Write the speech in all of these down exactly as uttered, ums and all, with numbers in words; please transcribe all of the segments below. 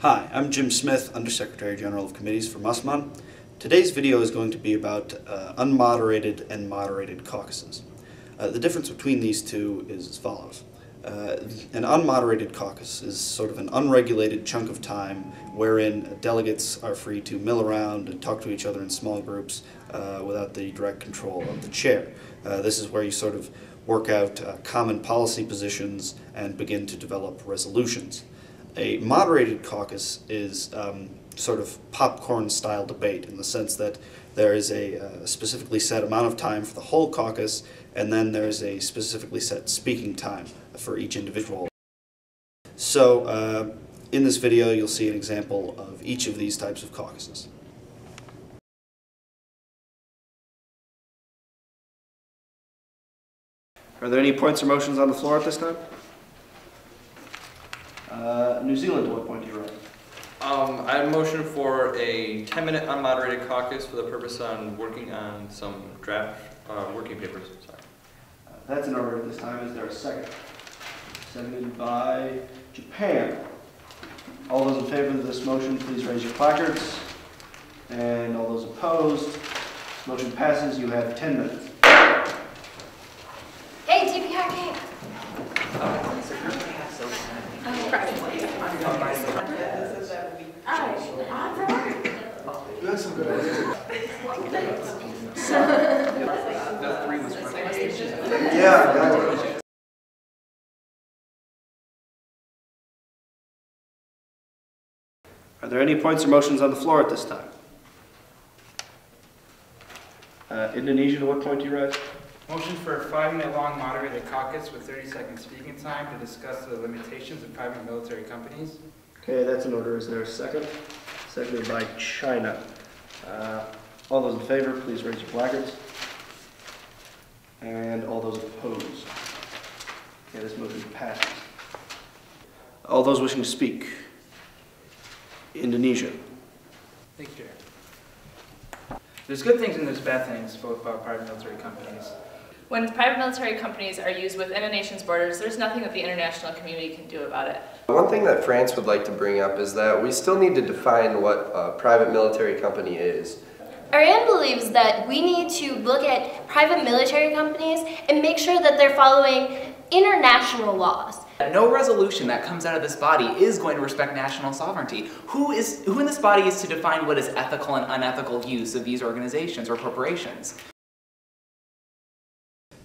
Hi, I'm Jim Smith, Undersecretary General of Committees for MSUMUN. Today's video is going to be about uh, unmoderated and moderated caucuses. Uh, the difference between these two is as follows. Uh, an unmoderated caucus is sort of an unregulated chunk of time wherein delegates are free to mill around and talk to each other in small groups uh, without the direct control of the chair. Uh, this is where you sort of work out uh, common policy positions and begin to develop resolutions. A moderated caucus is um, sort of popcorn-style debate in the sense that there is a uh, specifically set amount of time for the whole caucus, and then there is a specifically set speaking time for each individual. So uh, in this video you'll see an example of each of these types of caucuses. Are there any points or motions on the floor at this time? Uh, New Zealand, to what point do you write? Um, I motion for a ten minute unmoderated caucus for the purpose on working on some draft uh, working papers. Sorry. Uh, that's in order at this time. Is there a second? Seconded by Japan. All those in favor of this motion, please raise your placards. And all those opposed, this motion passes. You have ten minutes. Hey, G P R K! Yeah. Are there any points or motions on the floor at this time? Uh, Indonesia, to what point do you rise? Motion for a five minute long moderated caucus with thirty second speaking time to discuss the limitations of private military companies. Okay, that's in order. Is there a second? Seconded by China. Uh, all those in favor, please raise your placards. And all those opposed. Okay, this motion passes. All those wishing to speak. Indonesia. Thank you, Chair. There's good things and there's bad things both about private military companies. When private military companies are used within a nation's borders, there's nothing that the international community can do about it. One thing that France would like to bring up is that we still need to define what a private military company is. Ariane believes that we need to look at private military companies and make sure that they're following international laws. No resolution that comes out of this body is going to respect national sovereignty. Who is, who in this body is to define what is ethical and unethical use of these organizations or corporations?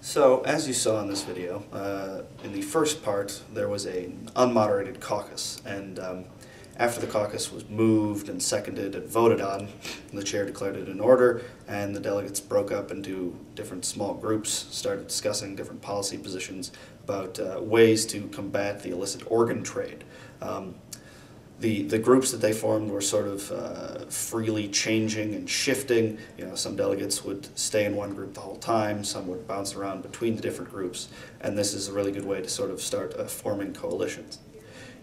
So, as you saw in this video, uh, in the first part there was an unmoderated caucus, and um, after the caucus was moved and seconded and voted on, the chair declared it in order, and the delegates broke up into different small groups, started discussing different policy positions about uh, ways to combat the illicit organ trade. Um, the, the groups that they formed were sort of uh, freely changing and shifting. You know, some delegates would stay in one group the whole time, some would bounce around between the different groups, and this is a really good way to sort of start uh, forming coalitions.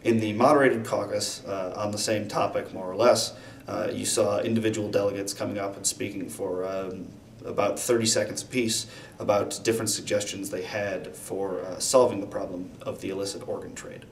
In the moderated caucus, uh, on the same topic more or less, uh, you saw individual delegates coming up and speaking for um, about thirty seconds apiece about different suggestions they had for uh, solving the problem of the illicit organ trade.